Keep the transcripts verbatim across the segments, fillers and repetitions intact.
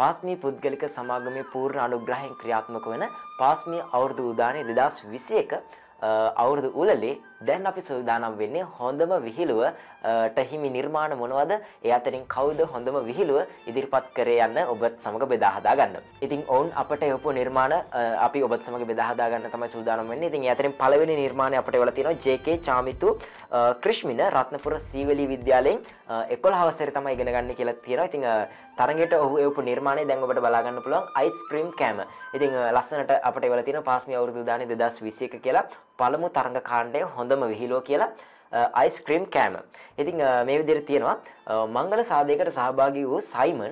PassMe පුද්ගලික සමාගමේ පූර්ණ අනුග්‍රහයෙන් ක්‍රියාත්මක වන PassMe අවුරුදු උදානයේ දෙදාස් විසිඑක අවුරුදු උළලේ දැන් අපි සූදානම් වෙන්නේ හොඳම විහිළුව ටහිමි නිර්මාණ මොනවද ඒ අතරින් කවුද හොඳම විහිළුව ඉදිරිපත් කරේ යන්න ඔබත් සමග බෙදා හදා ගන්න. ඉතින් ඔවුන් අපට යොපු නිර්මාණ අපි ඔබත් සමග බෙදා හදා ගන්න තමයි සූදානම් වෙන්නේ. ඉතින් ඒ අතරින් පළවෙනි නිර්මාණය අපට වෙලා තියෙනවා ජේ කේ චාමිතු ක්‍රිෂ්මින රත්නපුර සීවලී විද්‍යාලයෙන් එකොළහ වසරේ තමයි ඉගෙන ගන්න කියලා තියෙනවා. ඉතින් තරඟයට ඔහු යොපු නිර්මාණය දැන් ඔබට බලා ගන්න පුළුවන් අයිස්ක්‍රීම් කෑම. ඉතින් ලස්සනට අපට වෙලා තියෙනවා PassMe අවුරුදු දානේ දෙදාස් විසිඑක කියලා පළමු තරඟ කාණ්ඩයේ හොඳම විහිළුව කියලා අයිස්ක්‍රීම් කෑම. ඉතින් මේ විදිහට තියෙනවා මංගල සාදයකට සහභාගී වූ සයිමන්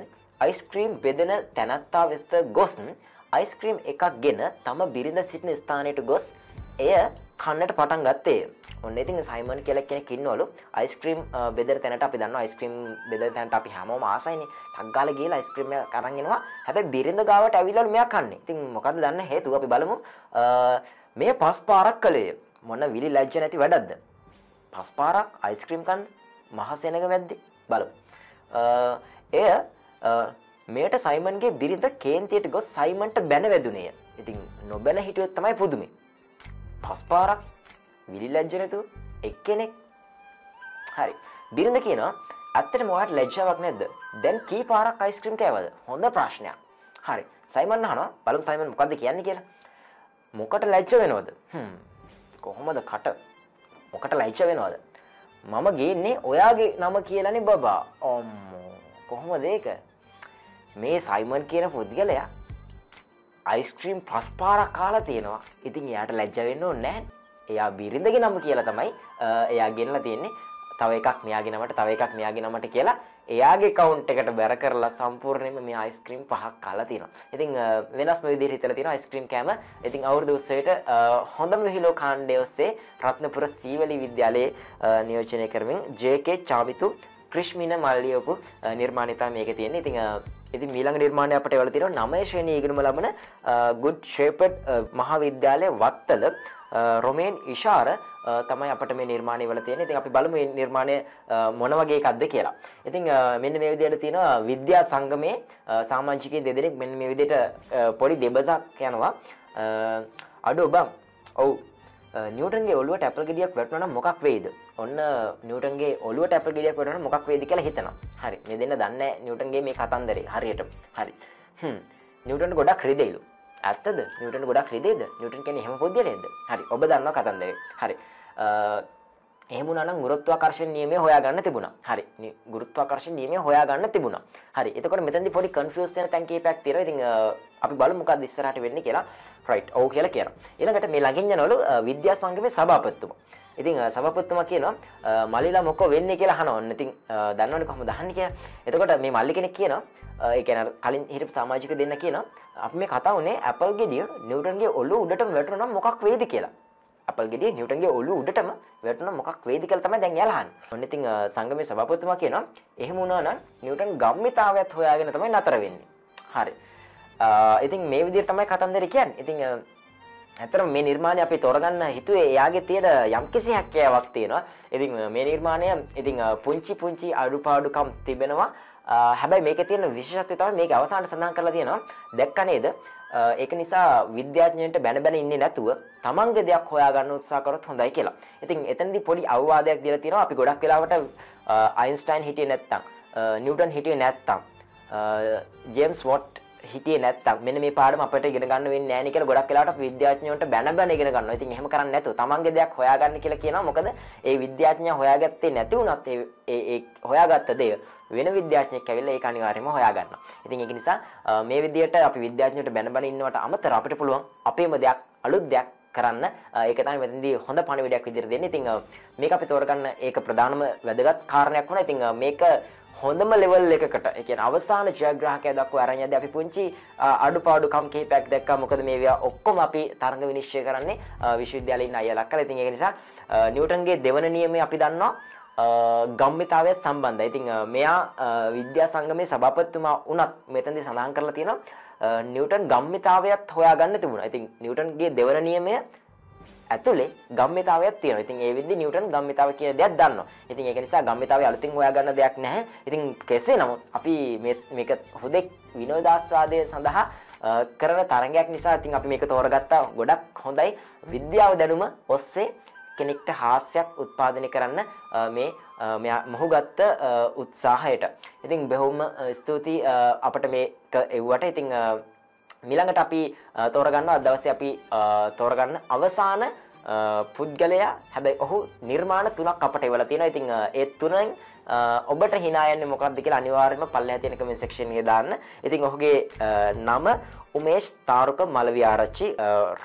අයිස්ක්‍රීම් බෙදෙන තැනැත්තා වෙත ගොස් අයිස්ක්‍රීම් එකක් ගෙන තම බිරිඳ සිටින ස්ථානයට ගොස් එය කන්නට පටන් ගත්තේ. ඔන්න ඉතින් සයිමන් කියලා කෙනෙක් ඉන්නවලු අයිස්ක්‍රීම් බෙදෙන තැනට අපි දන්නවා අයිස්ක්‍රීම් බෙදෙන තැනට අපි හැමෝම ආසයිනේ. ටක් ගාලා ගිහලා අයිස්ක්‍රීම් එක අරන් එනවා. හැබැයි බිරිඳ ගාවට ඇවිල්ලාලු මෙයා කන්නේ. ඉතින් මොකද්ද දන්න හේතුව අපි බලමු. මේ පස් පාරක් කළේ මොන විලි ලැජ්ජ නැති වැඩක්ද? පස් පාරක් අයිස්ක්‍රීම් කන්න මහ සෙනඟ වැද්දේ බලමු. එය මේට සයිමන්ගේ බිරිඳ කේන්තියට ගොස් සයිමන්ට බැන වැදුනේය. ඉතින් නොබැන හිටියොත් තමයි පුදුමේ. පස් පාරක් විලි ලැජ්ජ නැතුව එක්කෙනෙක්. හරි. බිරිඳ කියනවා ඇත්තටම ඔයාට ලැජ්ජාවක් නැද්ද? දැන් කී පාරක් අයිස්ක්‍රීම් කෑවද? හොඳ ප්‍රශ්නයක්. හරි. සයිමන් අහනවා බලමු සයිමන් මොකද්ද කියන්නේ කියලා. මොකට ලැජ්ජ වෙනවද? හ්ම්. කොහොමද කට? මොකට ලැජ්ජ වෙනවද? මම ගේන්නේ ඔයාගේ නම කියලානේ බබා. අම්මෝ. කොහොමද ඒක? මේ සයිමන් කියන පුද්ගලයා අයිස්ක්‍රීම් පස් පාරක් කාලා තියෙනවා. ඉතින් එයාට ලැජ්ජ වෙන්න ඕනේ නැහැ. එයා බිරිඳගේ නම කියලා තමයි එයා ගෙනලා තියෙන්නේ. තව එකක් මෙයාගේ නමට, තව එකක් මෙයාගේ නමට කියලා එයාගේ account එකට බැර කරලා සම්පූර්ණයෙන්ම මේ අයිස්ක්‍රීම් පහක් කාලා තිනවා. ඉතින් වෙනස්ම විදිහට හිතලා තිනවා අයිස්ක්‍රීම් කෑම. ඉතින් අවුරුදු උත්සවයට හොඳම විහිළු කාණ්ඩය ඔස්සේ රත්නපුර සීවලී විද්‍යාලයේ නියෝජනය කරමින් ජේ කේ චාවිතු ක්‍රිෂ්මින මල්ලියපු නිර්මාණය තමයි මේකේ තියෙන්නේ. ඉතින් ඉතින් ඊළඟ නිර්මාණය අපිට වෙලා තිනවා නවය ශ්‍රේණියේ ඉගෙනුම ලබන good shepherd මහාවිද්‍යාලයේ වත්තල රොමේන් ඉෂාර තමයි අපිට මේ නිර්මාණය වල තියෙන. ඉතින් අපි බලමු මේ නිර්මාණය මොන වගේ එකක්ද කියලා. ඉතින් මෙන්න මේ විදිහට තියෙනවා විද්‍යා සංගමේ සමාජිකයේ දෙදෙනෙක් මෙන්න මේ විදිහට පොඩි දෙබසක් යනවා. අඩෝ බං. ඔව්. නිව්ටන්ගේ ඔළුවට ඇපල් ගෙඩියක් වැටුණා නම් මොකක් වෙයිද? ඔන්න නිව්ටන්ගේ ඔළුවට ඇපල් ගෙඩියක් වැටුණා නම් මොකක් වෙයිද කියලා හිතනවා. හරි. මේ දෙන්න දන්නේ නැහැ නිව්ටන්ගේ මේ කතන්දරේ. හරියට. හරි. හ්ම්. නිව්ටන්ට ගොඩක් රිදෙයිලු. ඇත්තද? නිව්ටන්ට ගොඩක් රිදෙයිද? නිව්ටන් කියන්නේ එහෙම පොඩ්ඩියලේද? හරි. ඔබ දන්නවා කතන්දරේ. හරි. එහෙම වුණා නම් ගුරුත්වාකර්ෂණ නියමය හොයාගන්න තිබුණා. හරි. ගුරුත්වාකර්ෂණ නියමය හොයාගන්න තිබුණා. හරි. එතකොට මෙතනදී පොඩි කන්ෆියුස් වෙන තැන් කීපයක් තියෙනවා. ඉතින් අපි බලමු මොකක්ද ඉස්සරහට වෙන්නේ කියලා. රයිට්. ඔව් කියලා කියනවා. ඊළඟට මේ ළඟින් යනවලු විද්‍යා සංගමේ සභාපතිතුමා. ඉතින් සභාපතිතුමා කියනවා මල්ලිලා මොකෝ වෙන්නේ කියලා අහනවා. ඉතින් දන්නවනේ කොහොමද අහන්නේ කියලා. එතකොට මේ මල්ලි කෙනෙක් කියනවා ඒ කියන්නේ කලින් හිටපු සමාජික දෙන්න කියනවා අපි මේ කතා උනේ ඇපල් ගෙඩිය නිව්ටන්ගේ ඔළුව උඩටම වැටුණා නම් මොකක් වෙයිද කියලා. අපල් ගෙඩිය නිව්ටන්ගේ ඔළුව උඩටම වැටුණා මොකක් වෙයිද කියලා තමයි දැන් එයාලා අහන්නේ. ඔන්න ඉතින් සංගමේ සභාපතිතුමා කියනවා එහෙම වුණා නම් නිව්ටන් ගම්මිතාවයත් හොයාගෙන තමයි නතර වෙන්නේ. හරි. ඉතින් මේ විදිහට තමයි කතන්දරේ කියන්නේ. ඉතින් ඇත්තටම මේ නිර්මාණය අපි තෝරගන්න හිතුවේ එයාගේ තියෙන යම්කිසි හැකියාවක් තියෙනවා. ඉතින් මේ නිර්මාණය ඉතින් පුංචි පුංචි අඩුපාඩුකම් තිබෙනවා. හැබැයි මේකේ තියෙන විශේෂත්වය තමයි මේක අවසානයේ සඳහන් කරලා තියෙනවා. දැක්ක නේද? ඒක නිසා විද්‍යාඥයන්ට බැන බැන ඉන්නේ නැතුව තමන්ගේ දෙයක් හොයාගන්න උත්සාහ කරොත් හොඳයි කියලා. ඉතින් එතනදී පොඩි අවවාදයක් දීලා තියෙනවා. අපි ගොඩක් වෙලාවට අයින්ස්ටයින් හිටියේ නැත්තම්, නිව්ටන් හිටියේ නැත්තම්, ජේම්ස් වොට් හිටියේ නැත්තම් මෙන්න මේ පාඩම අපිට ඉගෙන ගන්න වෙන්නේ නැහැ නේ කියලා ගොඩක් වෙලාවට විද්‍යාඥයන්ට බැන බැන ඉගෙන ගන්නවා. ඉතින් එහෙම කරන්නේ නැතුව තමන්ගේ දෙයක් හොයාගන්න කියලා කියනවා. මොකද ඒ විද්‍යාඥයා හොයාගත්තේ නැති වුණත් ඒ ඒ හොයාගත්ත දේ වෙන විද්‍යාඥයෙක් ඇවිල්ලා ඒක අනිවාර්යයෙන්ම හොයා ගන්නවා. ඉතින් ඒක නිසා මේ විදියට අපි විද්‍යාඥයන්ට බැන බැන ඉන්නවට අමතර අපිට පුළුවන් අපේම දෙයක් අලුත් දෙයක් කරන්න. ඒක තමයි මෙතනදී හොඳ පණිවිඩයක් විදියට දෙන්නේ. ඉතින් මේක අපි තෝරගන්න ඒක ප්‍රධානම වැදගත් කාරණයක් වුණා. ඉතින් මේක හොඳම ලෙවල් එකකට ඒ කියන්නේ අවසාන ජයග්‍රාහකයා දක්වා අරන් යද්දී අපි පුංචි අඩුපාඩුකම් කිහිපයක් දැක්කා. මොකද මේවා ඔක්කොම අපි තරඟ විනිශ්චය කරන්නේ විශ්වවිද්‍යාලයේ ඉන්න අයලා කරලා. ඉතින් ඒක නිසා නිව්ටන්ගේ දෙවන නියමය අපි දන්නවා ගම්මිතාවයත් සම්බන්ධයි. ඉතින් මෙයා විද්‍යා සංගමේ සභාපතිතුමා වුණත් මෙතනදී සඳහන් කරලා තියෙනවා නිව්ටන් ගම්මිතාවයත් හොයාගන්න තිබුණා. ඉතින් නිව්ටන්ගේ දෙවන නියමය ඇතුලේ ගම්මිතාවයක් තියෙනවා. ඉතින් ඒ විදිහේ නිව්ටන් ගම්මිතාව කියන දෙයක් දන්නවා. ඉතින් ඒක නිසා ගම්මිතාවේ අලුතින් හොයාගන්න දෙයක් නැහැ. ඉතින් කෙසේ නමුත් අපි මේක හුදෙක් විනෝදාස්වාදය සඳහා කරන තරගයක් නිසා ඉතින් අපි මේක තෝරගත්තා. ගොඩක් හොඳයි. විද්‍යාව දැනුම ඔස්සේ කෙනෙක්ට හාස්‍යයක් උත්පාදනය කරන්න මේ මොහුගත්ත උත්සාහයට. ඉතින් බොහොම ස්තුතියි අපිට මේක එව්වට. ඉතින් මිලඟට අපි තෝරගන්නවා අද දවසේ අපි තෝරගන්න අවසාන පුද්ගලයා. හැබැයි ඔහු නිර්මාණ තුනක් අපට එවලා තියෙනවා. ඉතින් ඒ තුනෙන් ඔබට hina යන්නේ මොකක්ද කියලා අනිවාර්යයෙන්ම පල්ලෙහා තියෙන comment section එකේ දාන්න. ඉතින් ඔහුගේ නම උමේෂ් තාරුක මලවිආරච්චි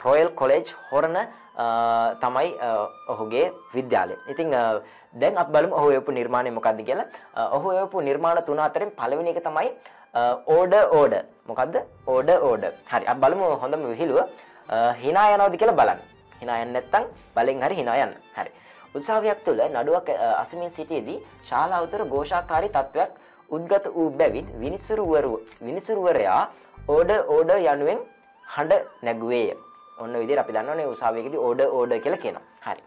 Royal College හොරණ තමයි ඔහුගේ විද්‍යාලය. ඉතින් දැන් අපි බලමු ඔහු එවපු නිර්මාණය මොකක්ද කියලා. ඔහු එවපු නිර්මාණ තුන අතරින් පළවෙනි එක තමයි order order මොකද්ද order order හරි අපි බලමු හොඳම විහිළුව hina යනවාද කියලා බලන්න hina යන්නේ නැත්නම් බලෙන් හරි hina යන්න හරි උත්සාහයක් තුළ නඩුවක් අසමින් සිටියේදී ශාලා උතර ഘോഷාකාරී තත්වයක් උද්ගත වූ බැවින් විනිසුරුවරු විනිසුරුවරයා order order යනුවෙන් හඬ නැගුවේය ඔන්න විදිහට අපි දන්නවනේ උත්සාහයේදී order order කියලා කියනවා හරි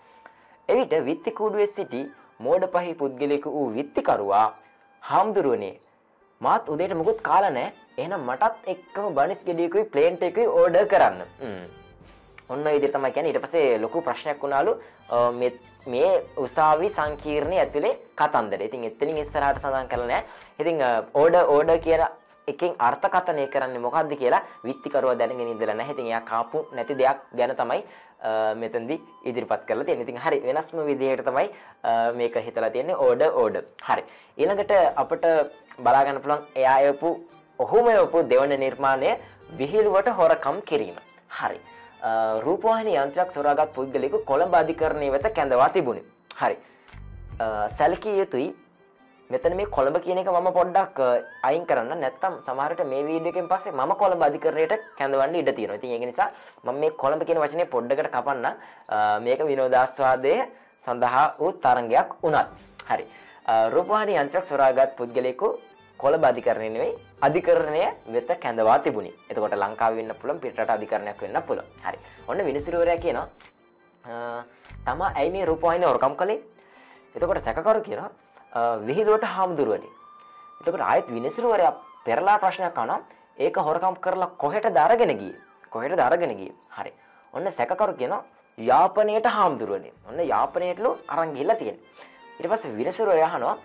එවිට විත්ති කූඩුවේ සිටි මෝඩපහේ පුද්ගලයෙකු වූ විත්තිකරුවා හාමුදුරුවනේ මාත් උදේට මොකුත් කාලා නැහැ. එහෙනම් මටත් එක්කම බනිස් ගෙඩියකුයි ප්ලේන් එකකුයි ඕඩර් කරන්න. හ්ම්. ඔන්න ඒ දේ තමයි කියන්නේ. ඊට පස්සේ ලොකු ප්‍රශ්නයක් වුණාලු මේ මේ උසාවි සංකීර්ණයේ ඇතුලේ කතන්දරය. ඉතින් එතනින් ඉස්සරහට සඳහන් කරලා නැහැ. ඉතින් ඕඩර් ඕඩර් කියලා එකෙන් අර්ථකථනය කරන්නේ මොකද්ද කියලා විත්තිකරුවා දැනගෙන ඉඳලා නැහැ. ඉතින් එයා කාපු නැති දෙයක් ගැන තමයි මෙතනදී ඉදිරිපත් කරලා තියෙන්නේ. ඉතින් හරි වෙනස්ම විදිහකට තමයි මේක හිතලා තියෙන්නේ ඕඩර් ඕඩර්. හරි. ඊළඟට අපිට බලා ගන්න පුළුවන් එයා එවපු ඔහුම එවපු දෙවන නිර්මාණය විහිළුවට හොරකම් කිරීම. හරි. රූපවාහිනී යන්ත්‍රයක් සොරාගත් පුද්ගලයෙකු කොළඹ අධිකරණයේ වෙත කැඳවා තිබුණේ. හරි. සැලකිය යුතුයි. මෙතන මේ කොළඹ කියන එක මම පොඩ්ඩක් අයින් කරන්න නැත්නම් සමහර විට මේ වීඩියෝ එකෙන් පස්සේ මම කොළඹ අධිකරණයට කැඳවන්න ඉඩ තියෙනවා. ඉතින් ඒක නිසා මම මේ කොළඹ කියන වචනේ පොඩ්ඩකට කපන්න. මේක විනෝදාස්වාදයේ සඳහා වූ තරංගයක් වුණත්. හරි. රූපවාහිනී යන්ත්‍රයක් සොරාගත් පුද්ගලයෙකු කොළඹ අධිකරණය නෙවෙයි අධිකරණය වෙත කැඳවා තිබුණි. එතකොට ලංකාවේ වෙන්න පුළුවන් පිට රට අධිකරණයක් වෙන්න පුළුවන්. හරි. ඔන්න විනිසුරුවරයා කියනවා තමා ඇයි මේ රූපවාහිනිය හොරකම් කළේ? එතකොට සැකකරු කියනවා විහිළුවට හාමුදුරුවනේ. එතකොට ආයෙත් විනිසුරුවරයා පෙරලා ප්‍රශ්නයක් අහනවා ඒක හොරකම් කරලා කොහෙටද අරගෙන ගියේ? කොහෙටද අරගෙන ගියේ? හරි. ඔන්න සැකකරු කියනවා යාපනයේට හාමුදුරුවනේ. ඔන්න යාපනයේටලු අරන් ගිහිල්ලා තියෙනවා. ඊට පස්සේ විනිසුරුවරයා අහනවා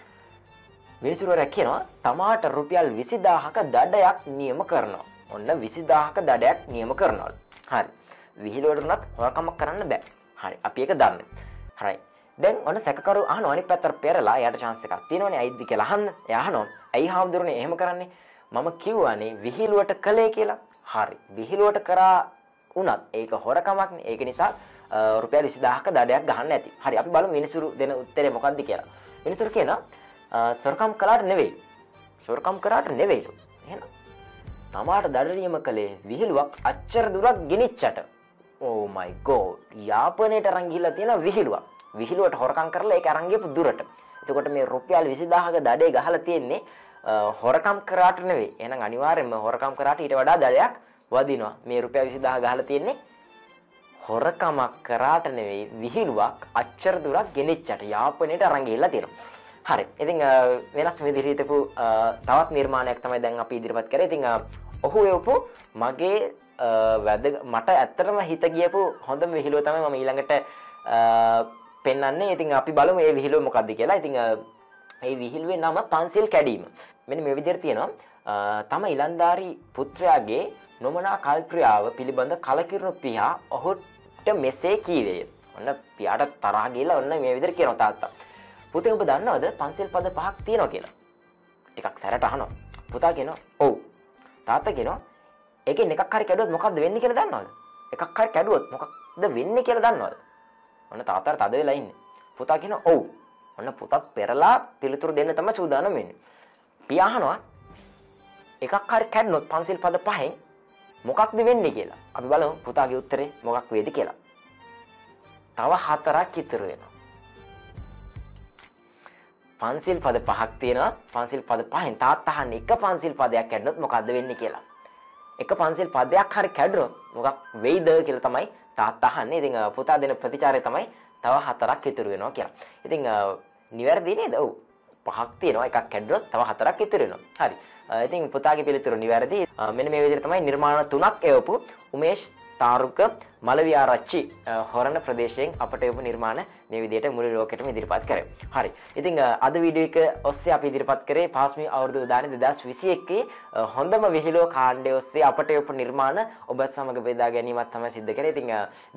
මිනිසුරුවරයා කියනවා තමාට රුපියල් විසිදාහක දඩයක් නියම කරනවා. ඔන්න විසිදාහක දඩයක් නියම කරනවලු. හරි. විහිළුවට උනත් හොරකමක් කරන්න බෑ. හරි. අපි ඒක දන්නේ. හරි. දැන් ඔන්න සැකකරු අහනවා අනිත් පැත්තට පෙරලා එයාට chance එකක් තියෙනවනේ ඇයිද කියලා අහන්න. එයා අහනවා ඇයි හාමුදුරනේ එහෙම කරන්නේ? මම කිව්වානේ විහිළුවට කළේ කියලා. හරි. විහිළුවට කරා උනත් ඒක හොරකමක්නේ. ඒක නිසා රුපියල් විසිදාහක දඩයක් ගහන්න ඇති. හරි. අපි බලමු මිනිසුරු දෙන උත්තරේ මොකක්ද කියලා. මිනිසුරු කියනවා සොරකම් කළාට නෙවෙයි. සොරකම් කරාට නෙවෙයිලු. එහෙනම් තමාට දඩ නියම කලේ විහිළුවක් අච්චර දුරක් ගෙනිච්චට. Oh my god. යාපනයේට අරන් ගිහිල්ලා තියෙන විහිළුවක්. විහිළුවට හොරකම් කරලා ඒක අරන් ගියපු දුරට. එතකොට මේ රුපියල් විසිදාහක දඩේ ගහලා තියෙන්නේ හොරකම් කරාට නෙවෙයි. එහෙනම් අනිවාර්යයෙන්ම හොරකම් කරාට ඊට වඩා දඩයක් වදිනවා. මේ රුපියල් විසිදාහක ගහලා තියෙන්නේ හොරකමක් කරාට නෙවෙයි විහිළුවක් අච්චර දුරක් ගෙනිච්චට යාපනයේට අරන් ගිහිල්ලා තියෙනවා. හරි. ඉතින් වෙනස් විදිහට හිටපු තවත් නිර්මාණයක් තමයි දැන් අපි ඉදිරිපත් කරේ. ඉතින් ඔහු එවපු මගේ වැදගත් මට ඇත්තටම හිත ගියපු හොඳම විහිළුව තමයි මම ඊළඟට පෙන්වන්නේ. ඉතින් අපි බලමු මේ විහිළුව මොකක්ද කියලා. ඉතින් මේ විහිළුවේ නම පන්සිල් කැඩීම. මෙන්න මේ විදිහට තියෙනවා. තම ඊලන්දාරි පුත්‍රයාගේ නොමනා කල්ප්‍රියාව පිළිබඳ කලකිරුණු පියා ඔහුට මෙසේ කීවේය. ඔන්න පියාට තරහ ගිහලා ඔන්න මේ විදිහට කියනවා තාත්තා. පුතේ ඔබ දන්නවද පන්සිල් පද පහක් තියෙනවා කියලා? ටිකක් සැරට අහනවා. පුතා කියනවා ඔව්. තාත්තා කියනවා එකෙන් එකක් හරි කැඩුවොත් මොකක්ද වෙන්නේ කියලා දන්නවද? එකක් හරි කැඩුවොත් මොකක්ද වෙන්නේ කියලා දන්නවද? ඔන්න තාත්තාට තද වෙලා ඉන්නේ. පුතා කියනවා ඔව්. ඔන්න පුතත් පෙරලා පිළිතුරු දෙන්න තමයි සූදානම් වෙන්නේ. පියා අහනවා එකක් හරි කැඩුණොත් පන්සිල් පද පහෙන් මොකක්ද වෙන්නේ කියලා. අපි බලමු පුතාගේ උත්තරේ මොකක් වේද කියලා. තව හතරක් ඉතුරු වෙනවා. පන්සිල් පද පහක් තියෙනවා. පන්සිල් පද පහෙන් තාත්තා අහන්නේ එක පන්සිල් පදයක් කැඩුණොත් මොකද්ද වෙන්නේ කියලා. එක පන්සිල් පදයක් හරි කැඩුණොත් මොකක් වෙයිද කියලා තමයි තාත්තා අහන්නේ. ඉතින් පුතා දෙන ප්‍රතිචාරය තමයි තව හතරක් ඉතුරු වෙනවා කියලා. ඉතින් නිවැරදි නේද? ඔව්. පහක් තියෙනවා. එකක් කැඩුනොත් තව හතරක් ඉතුරු වෙනවා. හරි. ඉතින් පුතාගේ පිළිතුර නිවැරදි. මෙන්න මේ විදිහට තමයි නිර්මාණ තුනක් එවපු උමේෂ් තාරුක මලවිආරච්චි හොරණ ප්‍රදේශයෙන් අපට එවපු නිර්මාණ මේ විදිහට මුළු ලෝකෙටම ඉදිරිපත් කරේ. හරි. ඉතින් අද වීඩියෝ එක ඔස්සේ අපි ඉදිරිපත් කරේ PassMe අවුරුදු දානේ දෙදහස් විසිඑකේ හොඳම විහිළුව කාණ්ඩය ඔස්සේ අපට එවපු නිර්මාණ ඔබ සමග බෙදා ගැනීමක් තමයි සිද්ධ කරේ. ඉතින්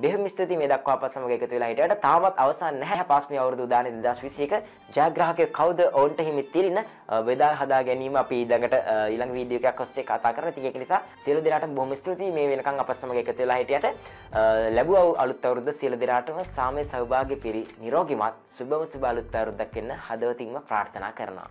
බොහොම ස්තුතියි මේ දක්වා අප සමග එකතු වෙලා හිටියට. තාමත් අවසන් නැහැ PassMe අවුරුදු දානේ දෙදහස් විසිඑක ජයග්‍රාහකයා කවුද ඔවුන්ට හිමි තිරින බෙදා හදා ගැනීම අපි ඊළඟට ඊළඟ වීඩියෝ එකක් ඔස්සේ කතා කරනවා. ඉතින් ඒක නිසා සියලු දෙනාට බොහොම ස්තුතියි මේ වෙනකන් අප සමග එකතු වෙලා හිටියට. ලැබුව අලුත් අවුරුද්ද සියලු දෙනාටම සාමයේ සෞභාග්‍ය පිරි නිරෝගීමත් සුබම සුබ අලුත් අවුරුද්දක් වෙන්න හදවතින්ම ප්‍රාර්ථනා කරනවා.